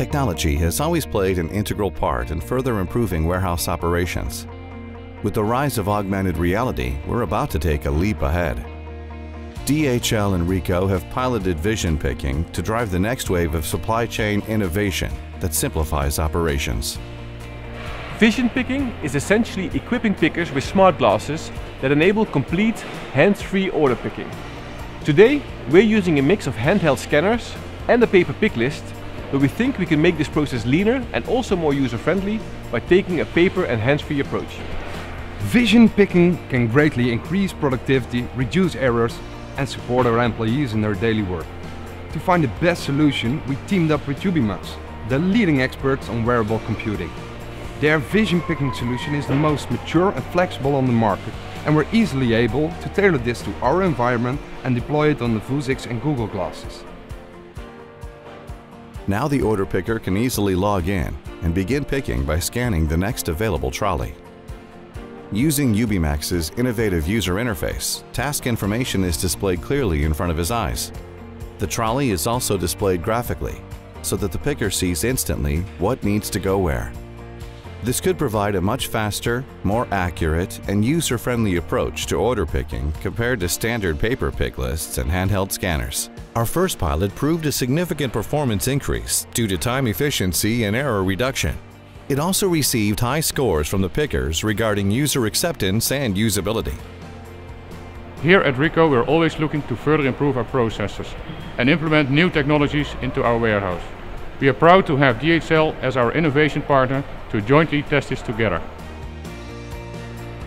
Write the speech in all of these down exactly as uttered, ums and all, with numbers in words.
technology has always played an integral part in further improving warehouse operations. With the rise of augmented reality, we're about to take a leap ahead. D H L and Ricoh have piloted vision picking to drive the next wave of supply chain innovation that simplifies operations. Vision picking is essentially equipping pickers with smart glasses that enable complete hands-free order picking. Today, we're using a mix of handheld scanners and a paper pick list, but we think we can make this process leaner and also more user-friendly by taking a paper and hands-free approach. Vision picking can greatly increase productivity, reduce errors, and support our employees in their daily work. To find the best solution, we teamed up with Ubimax, the leading experts on wearable computing. Their vision picking solution is the most mature and flexible on the market, and we're easily able to tailor this to our environment and deploy it on the Vuzix and Google Glasses. Now the order picker can easily log in and begin picking by scanning the next available trolley. Using Ubimax's innovative user interface, task information is displayed clearly in front of his eyes. The trolley is also displayed graphically, so that the picker sees instantly what needs to go where. This could provide a much faster, more accurate, and user-friendly approach to order picking compared to standard paper pick lists and handheld scanners. Our first pilot proved a significant performance increase due to time efficiency and error reduction. It also received high scores from the pickers regarding user acceptance and usability. Here at Ricoh, we're always looking to further improve our processes and implement new technologies into our warehouse. We are proud to have D H L as our innovation partner to jointly test this together.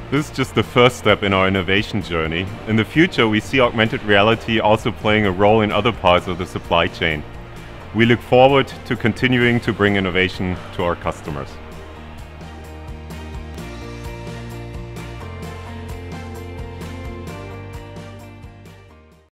This is just the first step in our innovation journey. In the future, we see augmented reality also playing a role in other parts of the supply chain. We look forward to continuing to bring innovation to our customers.